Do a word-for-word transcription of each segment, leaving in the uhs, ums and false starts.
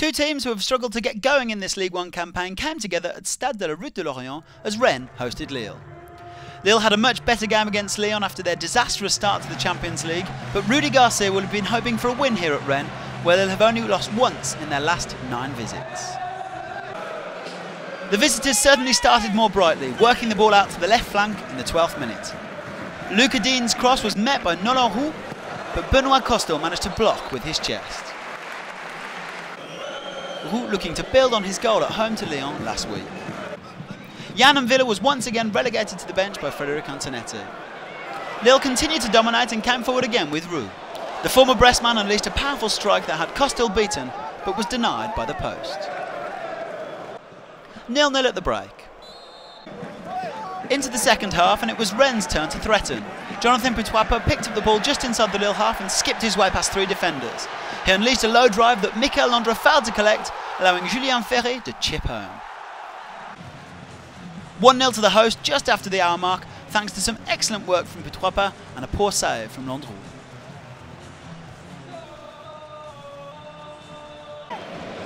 Two teams who have struggled to get going in this Ligue one campaign came together at Stade de la Route de Lorient as Rennes hosted Lille. Lille had a much better game against Lyon after their disastrous start to the Champions League, but Rudy Garcia will have been hoping for a win here at Rennes, where they'll have only lost once in their last nine visits. The visitors certainly started more brightly, working the ball out to the left flank in the twelfth minute. Luca Dean's cross was met by Nolan Roux, but Benoit Costil managed to block with his chest. Roux looking to build on his goal at home to Lyon last week. Yann Villa was once again relegated to the bench by Frederic Antonetti. Lille continued to dominate and came forward again with Roux. The former Brestman unleashed a powerful strike that had Costil beaten, but was denied by the post. nil nil at the break. Into the second half, and it was Rennes' turn to threaten. Jonathan Pitroipa picked up the ball just inside the Lille half and skipped his way past three defenders. He unleashed a low drive that Mickaël Landreau failed to collect, allowing Julien Feret to chip home. one nil to the host just after the hour mark, thanks to some excellent work from Pitroipa and a poor save from Landreau.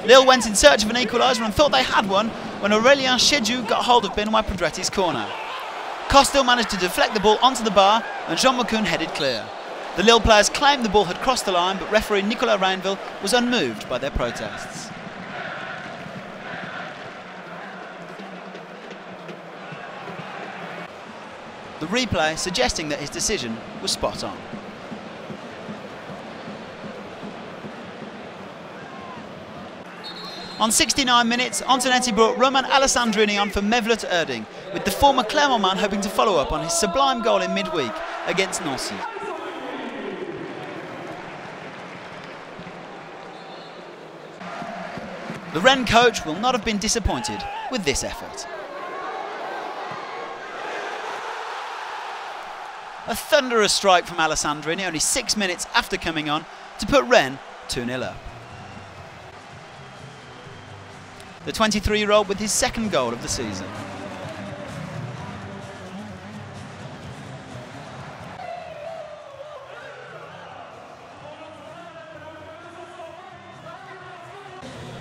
Lille went in search of an equaliser and thought they had one when Aurélien Chedjou got hold of Benoit Pedretti's corner. Costil managed to deflect the ball onto the bar and Jean-Marcoune headed clear. The Lille players claimed the ball had crossed the line, but referee Nicolas Rainville was unmoved by their protests. The replay suggesting that his decision was spot on. On sixty-nine minutes, Antonetti brought Roman Alessandrini on for Mevlut Erding, with the former Clermont man hoping to follow up on his sublime goal in midweek against Nancy. The Rennes coach will not have been disappointed with this effort. A thunderous strike from Alessandrini only six minutes after coming on to put Rennes two nil up. The twenty-three-year-old with his second goal of the season.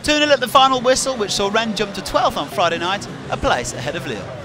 two nil at the final whistle, which saw Rennes jump to twelfth on Friday night, a place ahead of Lille.